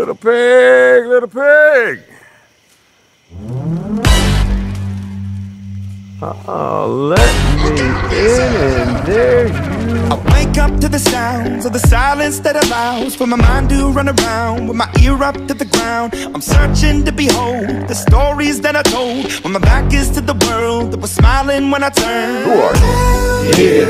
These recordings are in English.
Little pig, little pig. Let me in, and there you are. I wake up to the sounds of the silence that allows for my mind to run around with my ear up to the ground. I'm searching to behold the stories that I told when my back is to the world that was smiling when I turned. Who are you? Yeah.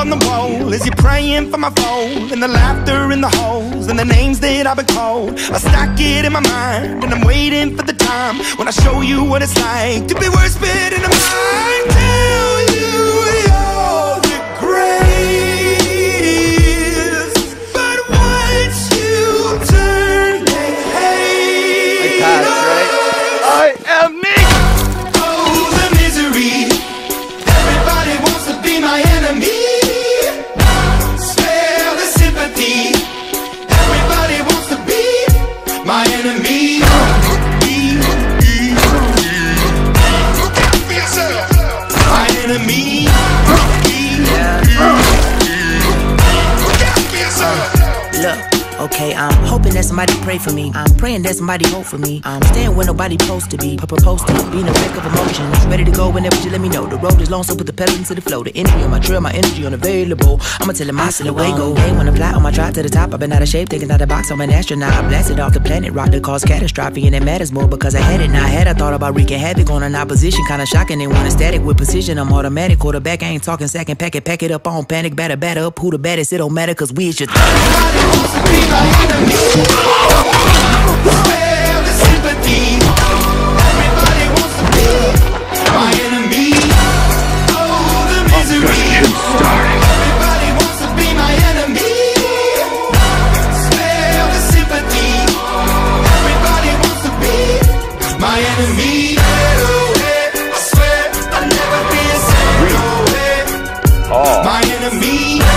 On the wall as you're praying for my fall, and the laughter in the halls and the names that I've been called. I stack it in my mind and I'm waiting for the time when I show you what it's like to be worse fit in a mind. Tell you you're the greatest, but once you turn the hate, I am me. Oh, the misery. Everybody wants to be my enemy. Okay, I'm hoping that somebody pray for me. I'm praying that somebody hope for me. I'm staying where nobody supposed to be. Proposed to being a wreck of emotions. Ready to go whenever you let me know. The road is long, so put the pedal into the flow. The energy on my trail, my energy unavailable. I'ma tell it my silhouette go. Hey, when I fly on my drive to the top, I've been out of shape, taking out the box, I'm an astronaut. I blasted off the planet, rock that caused catastrophe, and it matters more because I had it. Now I had, I thought about wreaking havoc on an opposition. Kinda shocking, they want a static with precision. I'm automatic, quarterback, I ain't talking second packet. Pack it up, I don't panic, batter up. Who the baddest, it don't matter, cause we is your th my enemy. Spare the sympathy. Everybody wants to be my enemy. Oh, the misery. Everybody wants to be my enemy. Spare the sympathy. Everybody wants to be my enemy. I swear I'll never be a saint. My enemy.